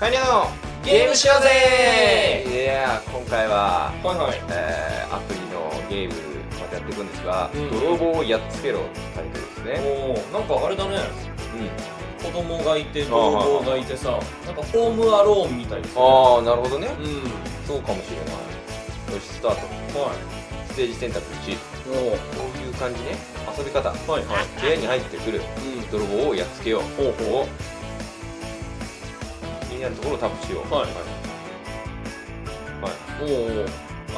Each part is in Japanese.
カニのゲームしようぜー。いやー、今回は、アプリのゲームまたやっていくんですが、泥棒をやっつけろってタイトルですね。おお、なんかあれだね。子供がいて泥棒がいてさ、なんかホームアローンみたいですね。ああ、なるほどね。そうかもしれない。よし、スタート。ステージ選択1。こういう感じね、遊び方。部屋に入ってくる泥棒をやっつけよう。気になるところをタップしよう。おお、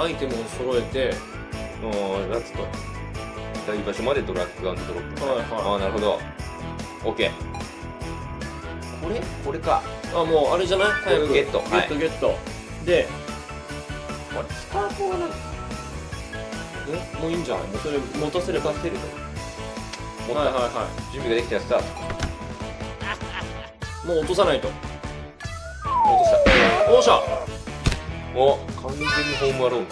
アイテムを揃えて、ラツコ痛い場所までドラッグ&ドロップ。ああ、なるほど。オッケー。これか。あ、もうあれじゃない？早くゲットゲット。で、あれスタートがない。え、もういいんじゃない？それ持たせれば出ると。準備ができたらスタート。もう落とさないと。落とした。おっしゃ。お、完全にホームアロー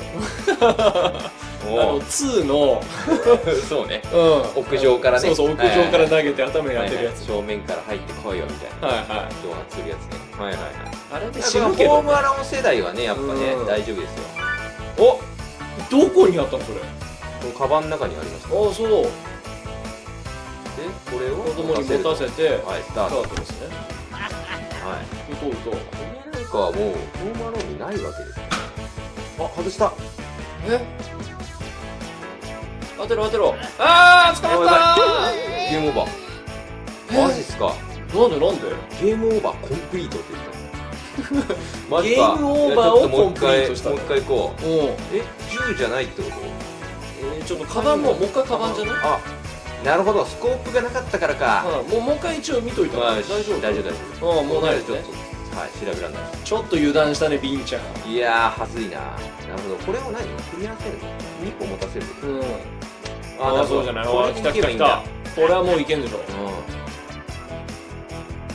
ンだ。2のそうね、屋上からね、屋上から投げて頭に当てるやつ、正面から入ってこいよみたいな挑発するやつね。あれで死ぬけど、ホームアローン世代はね、やっぱね大丈夫ですよ。お、どこにあったのそれ？このカバンの中にありました。ああ、そう。で、これを子供に持たせてスタートですね。はい、打とう打とう。これなんかはもうホームアローンにないわけですね。あ、外した。え？当てろ当てろ。ああ、捕まった。ゲームオーバー。マジっすか。なんでなんで。ゲームオーバーコンプリートって言ったの。ゲームオーバーをコンプリートした。もう一回行こう。え、10じゃないってこと。ちょっとカバンもう一回カバンじゃない。あ、なるほど、スコープがなかったからか。もう一回一応見といた。大丈夫大丈夫。ああ、もうないですね。はい、調べられない。ちょっと油断したね、ビンちゃん。いやー、はずいな。なるほど、これを何？組み合わせるの？2個持たせる。ああ、そうじゃない。来た来た来た。これはもういけんでしょ。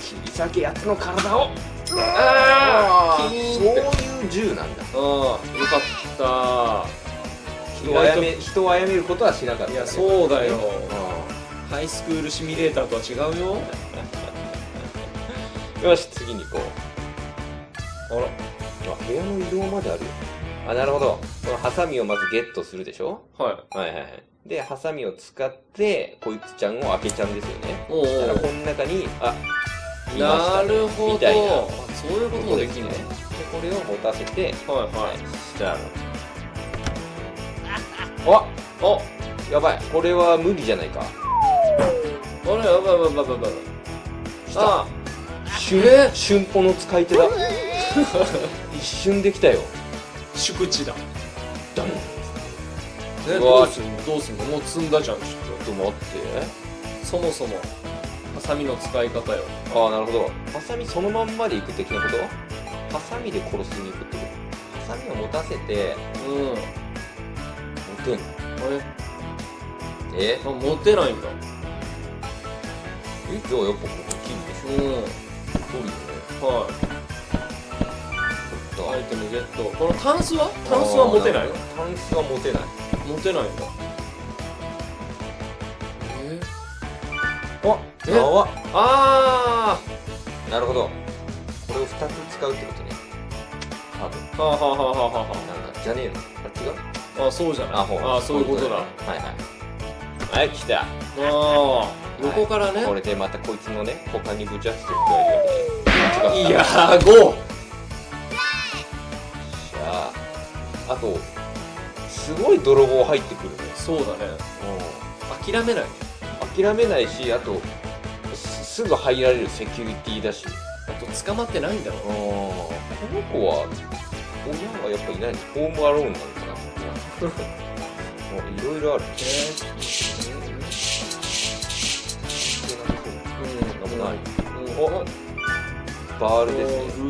切り裂けやつの体を。ああ、そういう銃なんだ。よかった。人を殺めることはしなかった。いや、そうだよ。ハイスクールシミュレーターとは違うよ。よし、次に行こう。あら、部屋の移動まであるよ。あ、なるほど。このハサミをまずゲットするでしょ。で、ハサミを使ってこいつちゃんを開けちゃうんですよね。だからこの中に、あ、いましたねみたいな。そういうこともできるね。で、これを持たせて、じゃあ、あ、やばい。これは無理じゃないか。あれ、やばいやばいやばいやばい。あ、瞬歩の使い手だ。一瞬できたよ。宿地だ。だね。どうすんの？もう積んだじゃん。ちょっと待って、そもそもハサミの使い方よ。ああ、なるほど。ハサミそのまんまでいく的なこと？ハサミで殺しに行くってこと？ハサミを持たせて、持てんの？あれ？え？あ、持てないんだ。え、じゃあやっぱここ切るでしょ。取るよね。アイテムゲット。このタンスは？タンスは持てないの？タンスは持てない。持てないんだ。あ、ああ、なるほど。これを2つ使うってことね。多分。はあはあはあはあはあ。なんかじゃねえの？あ、違う？あ、そうじゃない。あ、そういうことだ。はい、来た。ああ、横からね。これでまたこいつのね、他にぶちゃって加えるわけで。いやー、5。じゃあ、あと。すごい泥棒入ってくるね。そうだね。諦めない。諦めないし、あとすぐ入られるセキュリティだし、あと捕まってないんだろう。この子は親はやっぱいない。ホームアローンなのかな。いろいろある。なんかない。お、バールですね。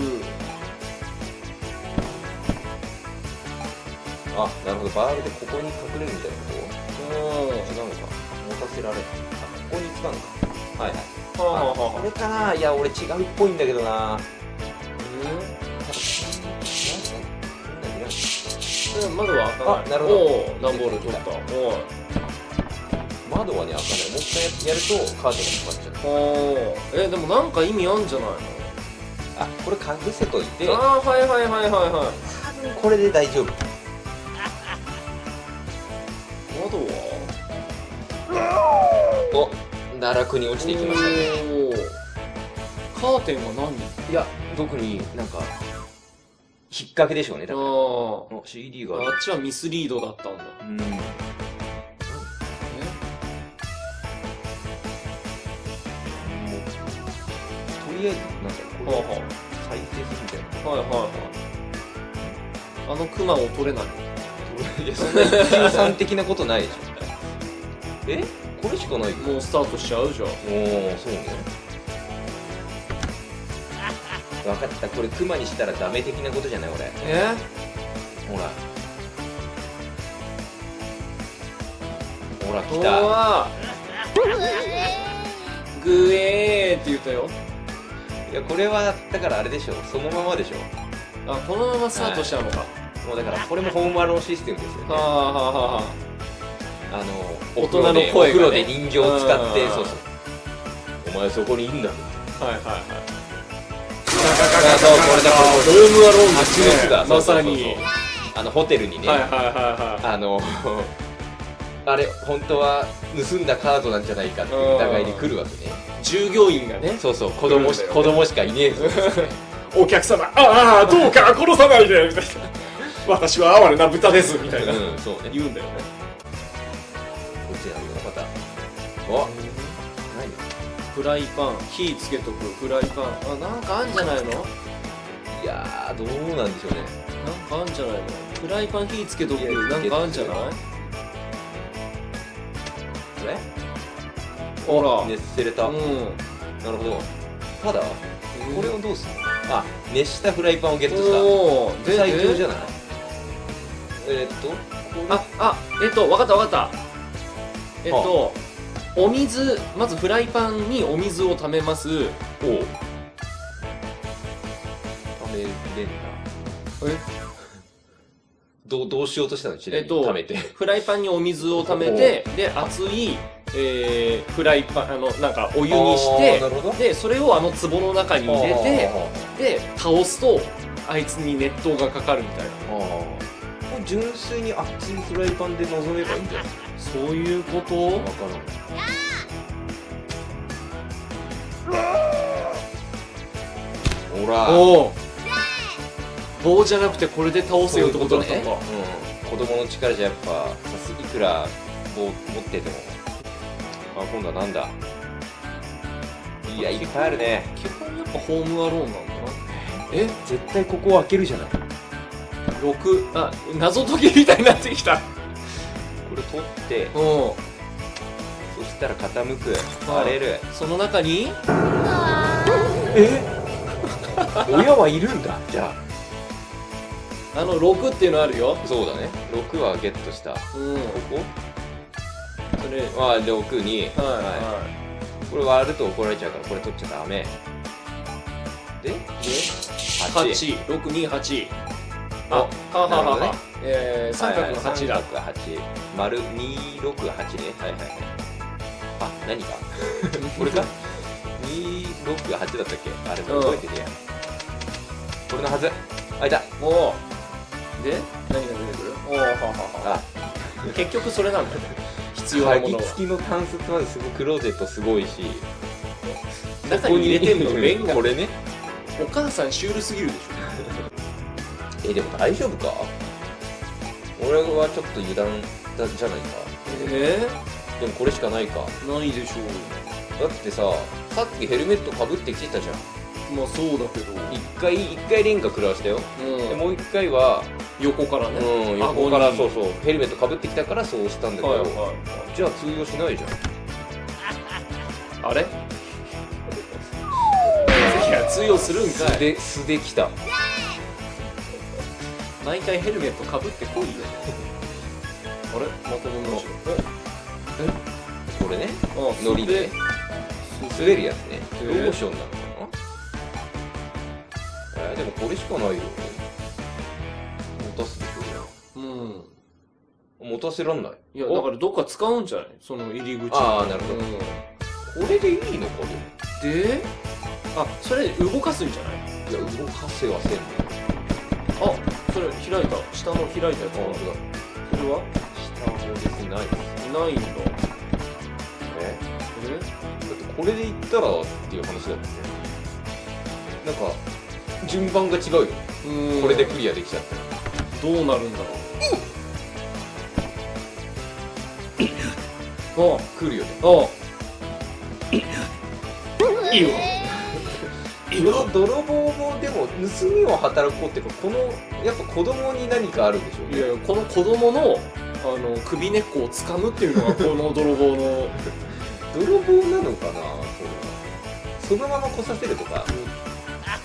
あ、なるほど、バールでここに隠れるみたいなこと？違うのか。持たせられる。あ、ここに使うのか。はいはい。これかな。いや、俺違うっぽいんだけどな。窓は開かない。あ、なるほど。段ボール取った。窓はね、開かない。もう一回やるとカーテンが閉まっちゃう。でもなんか意味あんじゃないの？あ、これ缶に捨てといて、ああはいはいはいはいはい、これで大丈夫。窓はお奈落に落ちていきましたね。カーテンは何？いや特になんか引っ掛けでしょうね。だからあ CD が あっちはミスリードだったんだ。うん、とりあえずなんかこれ最低すぎたよ。はいはいはい。あのクマを取れない。いやそんな一級さん的なことないでしょ。え？これしかない。もうスタートしちゃうじゃん。おお、そうね。分かった。これクマにしたらダメ的なことじゃない俺。え？ほら。ほら来た。グエーって言ったよ。いやこれはだからあれでしょ、そのままでしょ。あ、このままスタートしちゃうのか。もうだからこれもホームアローンシステムですよね。あの大人の声がお風呂で人形を使って、そうそう、お前そこにいんだ。はいはいはい、そうこれだ、これホームアローンのシステムがまさにあのホテルにね、あれ本当は盗んだカードなんじゃないかっていう疑いで来るわけね。従業員がね、そうそう、子供しかいねえぞ。お客様、ああどうか殺さないでみたいな。私は哀れな豚ですみたいな。うん、そうね。言うんだよね。こっちあるよまた。お、何？フライパン、火つけとくフライパン。あ、なんかあんじゃないの？いやーどうなんでしょうね。なんかあんじゃないの？フライパン火つけとく、なんかあんじゃない？これ？ほら熱せれた、うん、なるほど。ただこれをどうするの？あ、熱したフライパンをゲットした。最強じゃない？分かった分かった。お水、まずフライパンにお水をためます。おう、ためれんな。えどうしようとしたの？ちなみに溜めてフライパンにお水をためて、で熱いフライパン、なんかお湯にして、でそれをあの壺の中に入れて、で倒すとあいつに熱湯がかかるみたいな。純粋に熱いフライパンで臨めばいいんじゃない？そういうこと？分からん。ほらお棒じゃなくてこれで倒せよってことね。子供の力じゃやっぱいくら棒持ってても。あ、今度はなんだ。いやいっぱいあるね。基本やっぱホームアローンなんだな。え、絶対ここを開けるじゃない。6、あ、謎解きみたいになってきた。これ取ってそしたら傾く、割れる、その中にえ親はいるんだ。じゃああの6っていうのあるよ。そうだね、6はゲットした。ここそれは6に、これ割ると怒られちゃうからこれ取っちゃダメで、8628。あはははは、三角の8だ。丸268ね。はいはいはい。あ、何かこれか268だったっけ。あれも覚えてるやん。これのはず。あ、いた。おーで、何が出てくる？おーははは。結局それなんだよ。必要なものは鍵付きのタンスまですごい、クローゼットすごいし、中に入れてんのレンガ。これね、お母さんシュールすぎるでしょ。でも大丈夫か？俺はちょっと油断だじゃないか。でもこれしかないか。ないでしょう。だってさ、さっきヘルメットかぶってきてたじゃん。まあそうだけど、一回レンガ食らわしたよ。もう一回は横からね、横から、そうそう、ヘルメットかぶってきたからそうしたんだけど、じゃあ通用しないじゃん。あれ、いや通用するんかい。素できた。毎回ヘルメットかぶってこいよ。あれ、またものえ、これね、ノリで滑るやつね。ローションなのかな。でもこれしかないよ。持たせてくれよ。うん。持たせらんない。いや、だからどっか使うんじゃない？その入り口。ああ、なるほど。これでいいのかね。で、あ、それ動かすんじゃない？いや、動かせはせんね。あ、それ開いた。下の開いたやつ。本当だ。それは下も別にない。ないんだ。これ？だってこれでいったらっていう話だもんね。なんか順番が違うよ。これでクリアできちゃったらどうなるんだろう。あ、来るよね。あ、いいわ。泥棒もでも盗みを働く子っていうか、このやっぱ子供に何かあるんでしょうね。いやいや、この子供の首根っこを掴むっていうのがこの泥棒の泥棒なのかな。そのまま来させるとか、あ、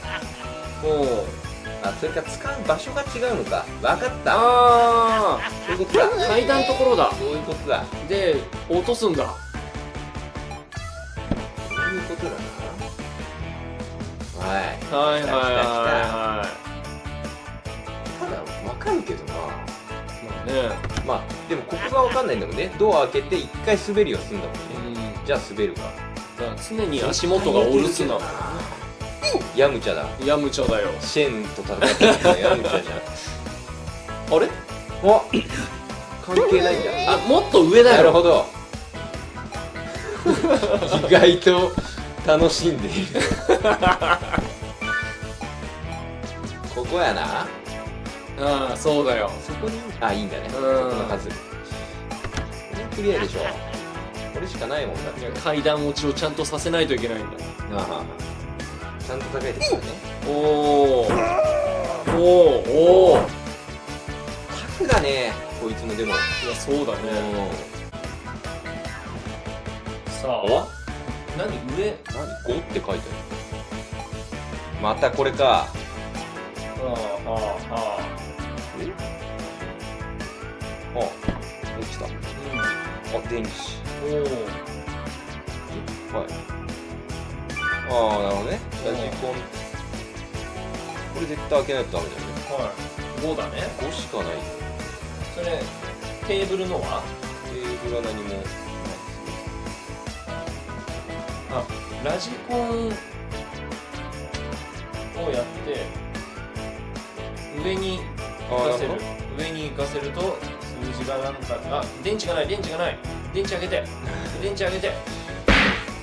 それか使う場所が違うのか。わかった。ああ、そういうことだ。階段のところだ。そういうことだ。で落とすんだ。そういうことだな。はいはいはいはい。ただ分かるけどな。まあね、まあでもここが分かんないんだもんね。ドア開けて一回滑りはすんだもんね。じゃあ滑るか。常に足元がおるすな。ヤムチャだ。ヤムチャだよ。シェンと戦ってるヤムチャじゃん。あれ、あ、関係ないんだ。あ、もっと上だよ。なるほど。意外と楽しんでいる。ここやな。ああ、そうだよ。そこに、あ、いいんだね。そこの数。これクリアでしょ。これしかないもんだって。階段落ちをちゃんとさせないといけないんだ。ああ、ちゃんと高いですからね。おおおお、タフだねこいつも。でも、いや、そうだね。さあ、何上、何5って書いてある。またこれか。ああ落ちた。あ、電池。おお、はい。ああ、なるほどね。ラジコン。これ絶対開けないとダメだよね。はい、5だね。5しかない。それテーブルのは？テーブルは何も。ラジコンをやって上に行かせる。上に行かせると数字がなんか、あ、電池がない、電池がない、電池あげて、電池あげて。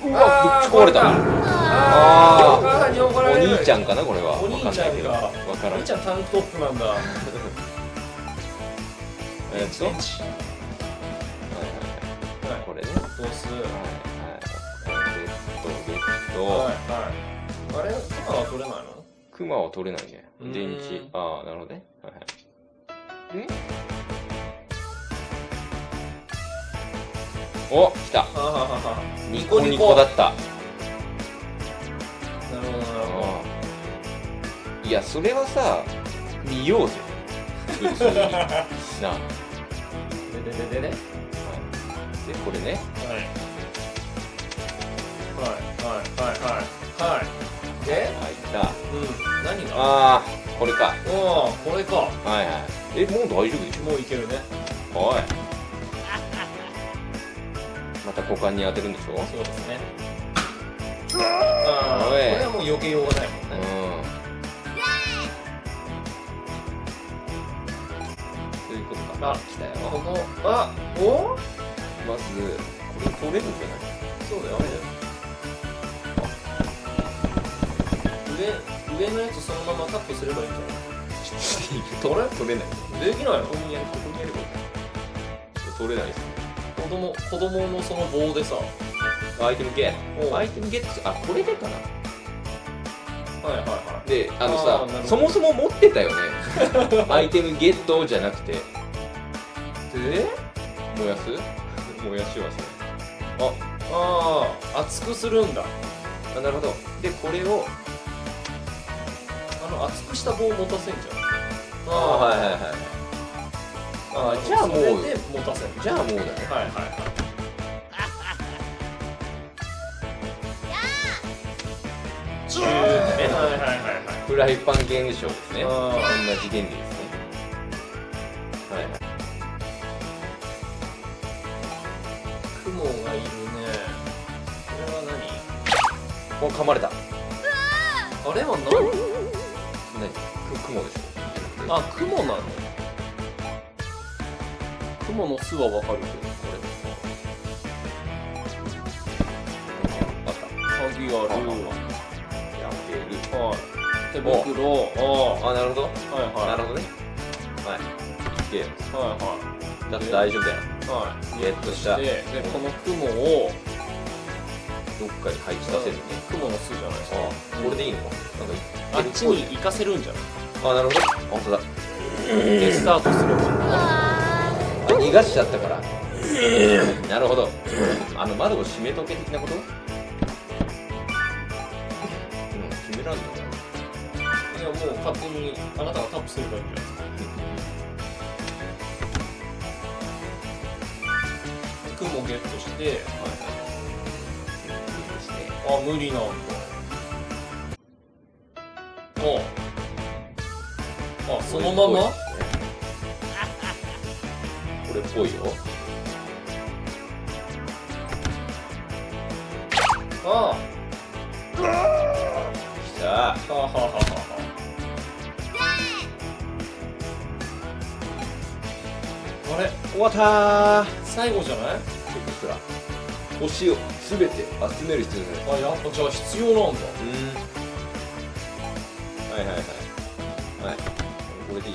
うわ、ぶっち壊れた。ああ、お兄ちゃんかなこれは。お兄ちゃんが、お兄ちゃんタンクトップなんだ。電池。はい、これね。どうする？はいはい。あれ、クマは取れないの？クマは取れないね。電池。ああ、なるほどね。はいはい。お、来た。ニコニコだった。なるほどなるほど。いや、それはさ、見ようぜ。普通に。なあ。でね。で、これね。はい。はいはいはいはいはい。で、はいた。うん。何が？ああ、これか。おお、これか。はいはい。え、もう大丈夫でしょ？もういけるね。はい。また股間に当てるんでしょ？そうですね。ああ、これはもう避けようがないもんね。うん。ということか。あ、来たよ。この、あ、お？まずこれ取れるんじゃない？そうだよ。上のやつそのままタップすればいいんじゃない？取れない。できないの？ここにやればいい。取れないですね。子供のその棒でさ、アイテムゲット、アイテムゲット。あ、これでかな。はいはいはい。で、あのさ、そもそも持ってたよね。アイテムゲットじゃなくて、燃やしはしない。ああ、熱くするんだ。あ、なるほど。で、これを厚くした棒を持たせんじゃん。ああ、はいはいはい。あ、じゃあもう持たせる。じゃあもうだね。はいはいはい。フライパン現象ですね。同じ原理ですね。はいはい。雲がいるね。これは何？もう噛まれた。あれは何？雲でしょ。あ、雲なの。雲の巣はわかるけど、これ。あった。鍵がある。やってる。はい。手袋。あ、なるほど。はいはい。なるほどね。はい。で、はいはい。だって大丈夫だよ。はい。ゲットした。で、この雲を。どっかに配置させるね。雲の巣じゃないですか。これでいいの？あっちに行かせるんじゃない？あ、なるほど。本当だ。で、スタートすれば。あ、逃がしちゃったから。なるほど。あの窓を閉めとけ的なこと？閉めらんの？いや、もう勝手にあなたがタップすればいいんじゃないですか。雲をゲットして。はいはい。あ、無理なんだ。あ、あ、そのまま。これっぽいよ。ああ。きた。はあはあはあ。あれ、終わったー。最後じゃない？チェックしたら。星をすべて集める必要ない。あ、やっぱじゃあ必要なんだ。うん。はいはいはい。はい。これでいい。